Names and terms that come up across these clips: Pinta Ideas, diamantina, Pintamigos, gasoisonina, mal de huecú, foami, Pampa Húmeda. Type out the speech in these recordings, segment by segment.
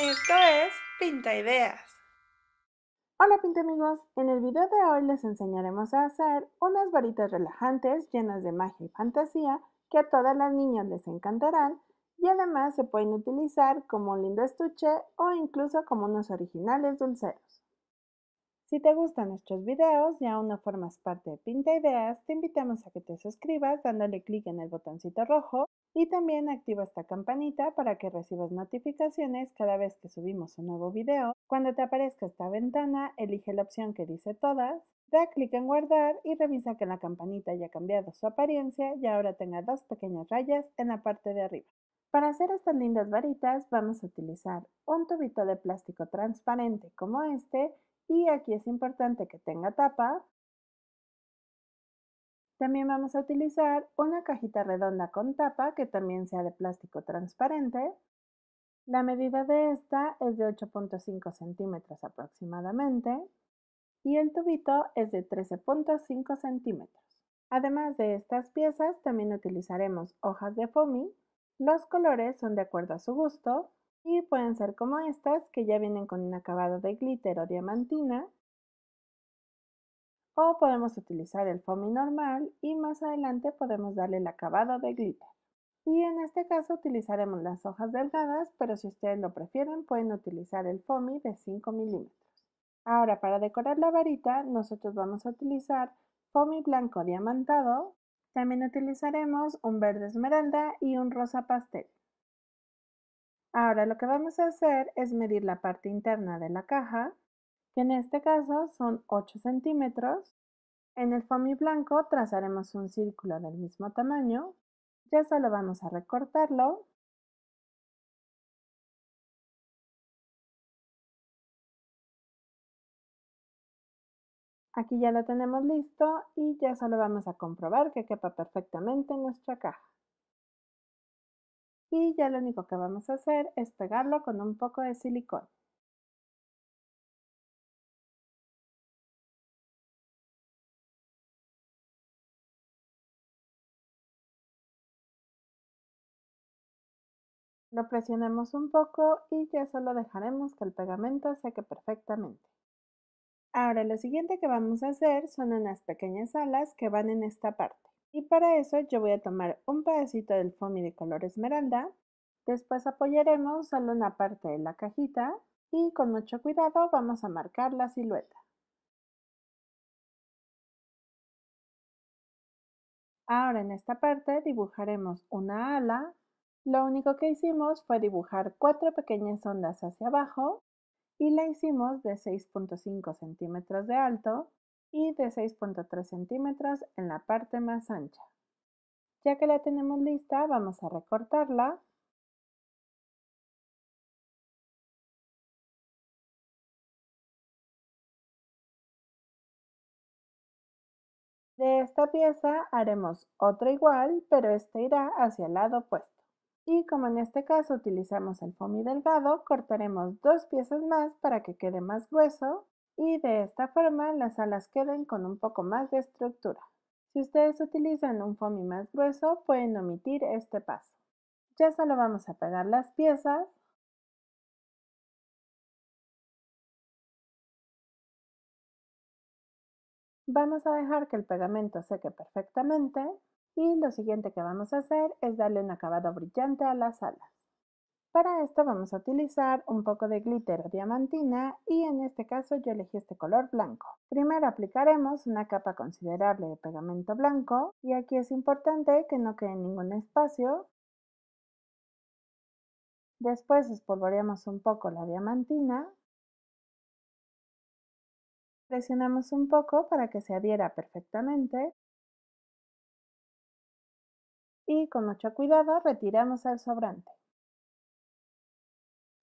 Esto es Pinta Ideas. Hola Pintamigos, en el video de hoy les enseñaremos a hacer unas varitas relajantes llenas de magia y fantasía que a todas las niñas les encantarán y además se pueden utilizar como un lindo estuche o incluso como unos originales dulceros. Si te gustan nuestros videos y aún no formas parte de Pinta Ideas, te invitamos a que te suscribas dándole clic en el botoncito rojo y también activa esta campanita para que recibas notificaciones cada vez que subimos un nuevo video. Cuando te aparezca esta ventana, elige la opción que dice todas, da clic en guardar y revisa que la campanita haya cambiado su apariencia y ahora tenga dos pequeñas rayas en la parte de arriba. Para hacer estas lindas varitas vamos a utilizar un tubito de plástico transparente como este, y aquí es importante que tenga tapa. También vamos a utilizar una cajita redonda con tapa que también sea de plástico transparente. La medida de esta es de 8.5 centímetros aproximadamente y el tubito es de 13.5 centímetros. Además de estas piezas también utilizaremos hojas de foamy. Los colores son de acuerdo a su gusto. Y pueden ser como estas, que ya vienen con un acabado de glitter o diamantina. O podemos utilizar el foamy normal y más adelante podemos darle el acabado de glitter. Y en este caso utilizaremos las hojas delgadas, pero si ustedes lo prefieren pueden utilizar el foamy de 5 milímetros. Ahora para decorar la varita nosotros vamos a utilizar foamy blanco diamantado. También utilizaremos un verde esmeralda y un rosa pastel. Ahora lo que vamos a hacer es medir la parte interna de la caja, que en este caso son 8 centímetros. En el foamy blanco trazaremos un círculo del mismo tamaño, ya solo vamos a recortarlo. Aquí ya lo tenemos listo y ya solo vamos a comprobar que quepa perfectamente en nuestra caja. Y ya lo único que vamos a hacer es pegarlo con un poco de silicón. Lo presionamos un poco y ya solo dejaremos que el pegamento seque perfectamente. Ahora lo siguiente que vamos a hacer son unas pequeñas alas que van en esta parte. Y para eso yo voy a tomar un pedacito del foamy de color esmeralda, después apoyaremos solo una parte de la cajita y con mucho cuidado vamos a marcar la silueta. Ahora en esta parte dibujaremos una ala, lo único que hicimos fue dibujar 4 pequeñas ondas hacia abajo y la hicimos de 6.5 centímetros de alto y de 6.3 centímetros en la parte más ancha. Ya que la tenemos lista, vamos a recortarla. De esta pieza haremos otra igual, pero esta irá hacia el lado opuesto. Y como en este caso utilizamos el foamy delgado, cortaremos 2 piezas más para que quede más grueso. Y de esta forma las alas queden con un poco más de estructura. Si ustedes utilizan un foamy más grueso pueden omitir este paso. Ya solo vamos a pegar las piezas. Vamos a dejar que el pegamento seque perfectamente y lo siguiente que vamos a hacer es darle un acabado brillante a las alas. Para esto vamos a utilizar un poco de glitter o diamantina y en este caso yo elegí este color blanco. Primero aplicaremos una capa considerable de pegamento blanco y aquí es importante que no quede ningún espacio. Después espolvoreamos un poco la diamantina. Presionamos un poco para que se adhiera perfectamente. Y con mucho cuidado retiramos el sobrante.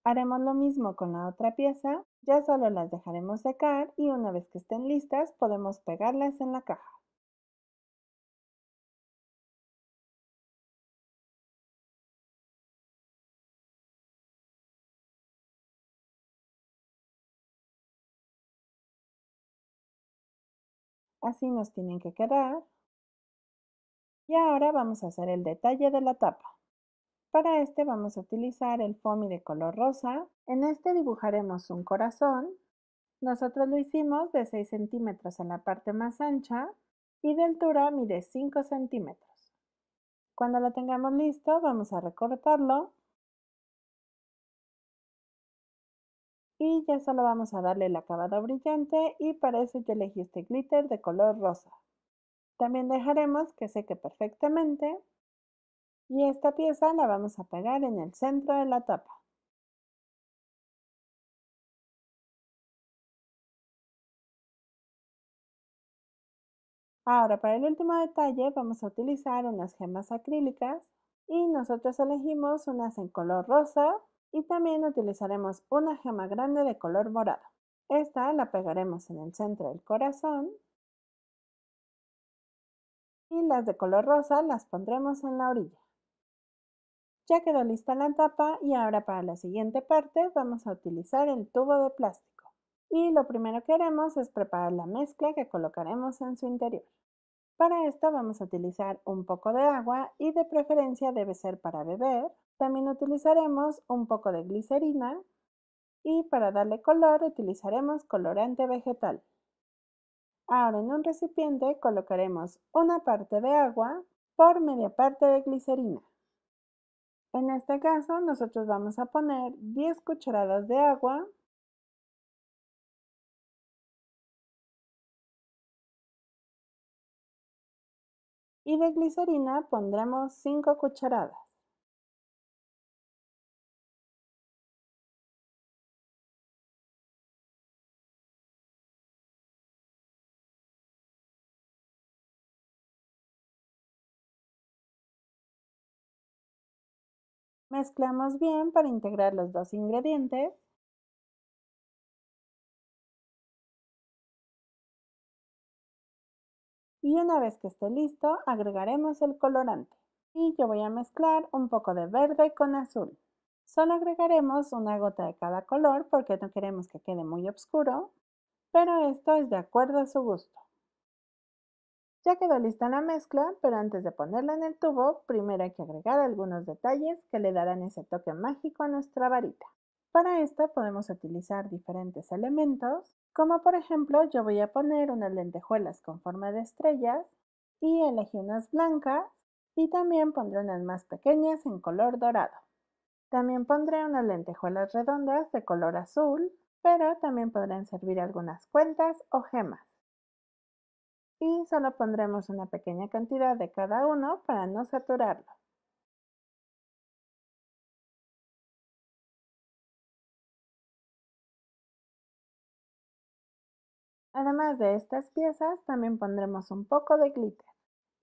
Haremos lo mismo con la otra pieza, ya solo las dejaremos secar y una vez que estén listas podemos pegarlas en la caja. Así nos tienen que quedar. Y ahora vamos a hacer el detalle de la tapa. Para este vamos a utilizar el foamy de color rosa. En este dibujaremos un corazón. Nosotros lo hicimos de 6 centímetros en la parte más ancha y de altura mide 5 centímetros. Cuando lo tengamos listo, vamos a recortarlo. Y ya solo vamos a darle el acabado brillante y para eso yo elegí este glitter de color rosa. También dejaremos que seque perfectamente. Y esta pieza la vamos a pegar en el centro de la tapa. Ahora para el último detalle vamos a utilizar unas gemas acrílicas y nosotros elegimos unas en color rosa y también utilizaremos una gema grande de color morado. Esta la pegaremos en el centro del corazón y las de color rosa las pondremos en la orilla. Ya quedó lista la tapa y ahora para la siguiente parte vamos a utilizar el tubo de plástico. Y lo primero que haremos es preparar la mezcla que colocaremos en su interior. Para esto vamos a utilizar un poco de agua y de preferencia debe ser para beber. También utilizaremos un poco de glicerina y para darle color utilizaremos colorante vegetal. Ahora en un recipiente colocaremos una parte de agua por media parte de glicerina. En este caso nosotros vamos a poner 10 cucharadas de agua. Y de glicerina pondremos 5 cucharadas. Mezclamos bien para integrar los dos ingredientes. Y una vez que esté listo, agregaremos el colorante. Y yo voy a mezclar un poco de verde con azul. Solo agregaremos una gota de cada color porque no queremos que quede muy oscuro, pero esto es de acuerdo a su gusto. Ya quedó lista la mezcla, pero antes de ponerla en el tubo, primero hay que agregar algunos detalles que le darán ese toque mágico a nuestra varita. Para esto podemos utilizar diferentes elementos. Como por ejemplo, yo voy a poner unas lentejuelas con forma de estrellas y elegí unas blancas y también pondré unas más pequeñas en color dorado. También pondré unas lentejuelas redondas de color azul, pero también podrán servir algunas cuentas o gemas. Y solo pondremos una pequeña cantidad de cada uno para no saturarlo. Además de estas piezas, también pondremos un poco de glitter.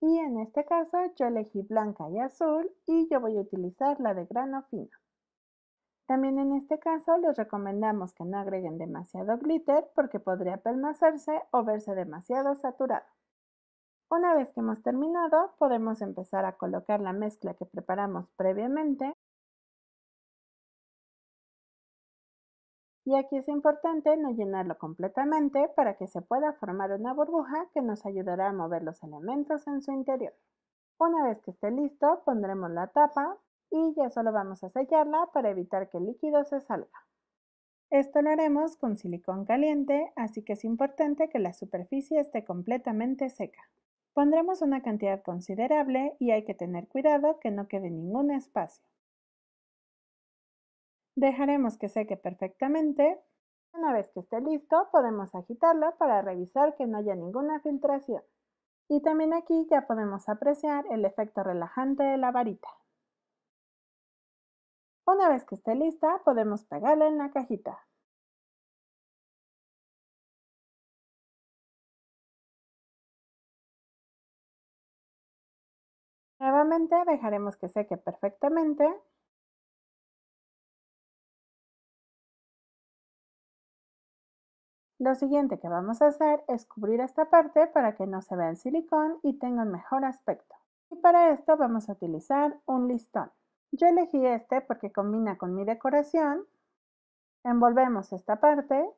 Y en este caso yo elegí blanca y azul y yo voy a utilizar la de grano fino. También en este caso les recomendamos que no agreguen demasiado glitter porque podría apelmazarse o verse demasiado saturado. Una vez que hemos terminado, podemos empezar a colocar la mezcla que preparamos previamente. Y aquí es importante no llenarlo completamente para que se pueda formar una burbuja que nos ayudará a mover los elementos en su interior. Una vez que esté listo, pondremos la tapa y ya solo vamos a sellarla para evitar que el líquido se salga. Esto lo haremos con silicón caliente, así que es importante que la superficie esté completamente seca. Pondremos una cantidad considerable y hay que tener cuidado que no quede ningún espacio. Dejaremos que seque perfectamente. Una vez que esté listo, podemos agitarlo para revisar que no haya ninguna filtración. Y también aquí ya podemos apreciar el efecto relajante de la varita. Una vez que esté lista, podemos pegarla en la cajita. Nuevamente dejaremos que seque perfectamente. Lo siguiente que vamos a hacer es cubrir esta parte para que no se vea el silicón y tenga un mejor aspecto. Y para esto vamos a utilizar un listón. Yo elegí este porque combina con mi decoración. Envolvemos esta parte.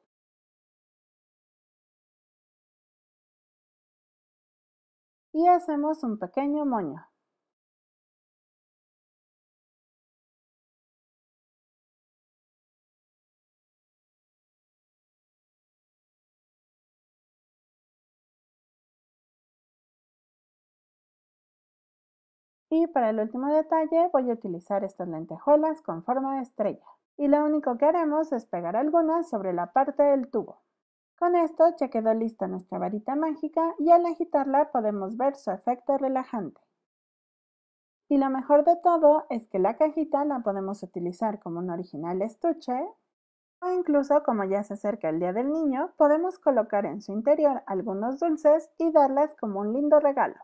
Y hacemos un pequeño moño. Y para el último detalle voy a utilizar estas lentejuelas con forma de estrella. Y lo único que haremos es pegar algunas sobre la parte del tubo. Con esto ya quedó lista nuestra varita mágica y al agitarla podemos ver su efecto relajante. Y lo mejor de todo es que la cajita la podemos utilizar como un original estuche o incluso, como ya se acerca el Día del Niño, podemos colocar en su interior algunos dulces y darles como un lindo regalo.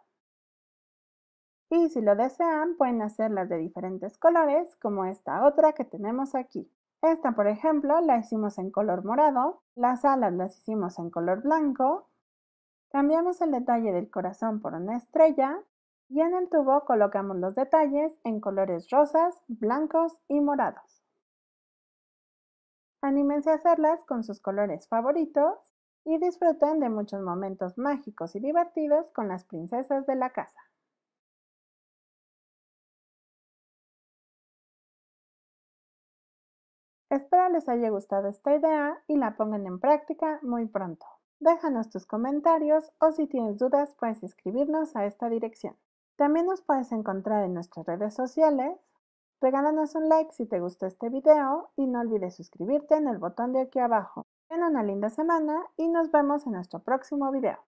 Y si lo desean, pueden hacerlas de diferentes colores, como esta otra que tenemos aquí. Esta, por ejemplo, la hicimos en color morado, las alas las hicimos en color blanco, cambiamos el detalle del corazón por una estrella y en el tubo colocamos los detalles en colores rosas, blancos y morados. Anímense a hacerlas con sus colores favoritos y disfruten de muchos momentos mágicos y divertidos con las princesas de la casa. Espero les haya gustado esta idea y la pongan en práctica muy pronto. Déjanos tus comentarios o si tienes dudas puedes escribirnos a esta dirección. También nos puedes encontrar en nuestras redes sociales. Regálanos un like si te gustó este video y no olvides suscribirte en el botón de aquí abajo. Ten una linda semana y nos vemos en nuestro próximo video.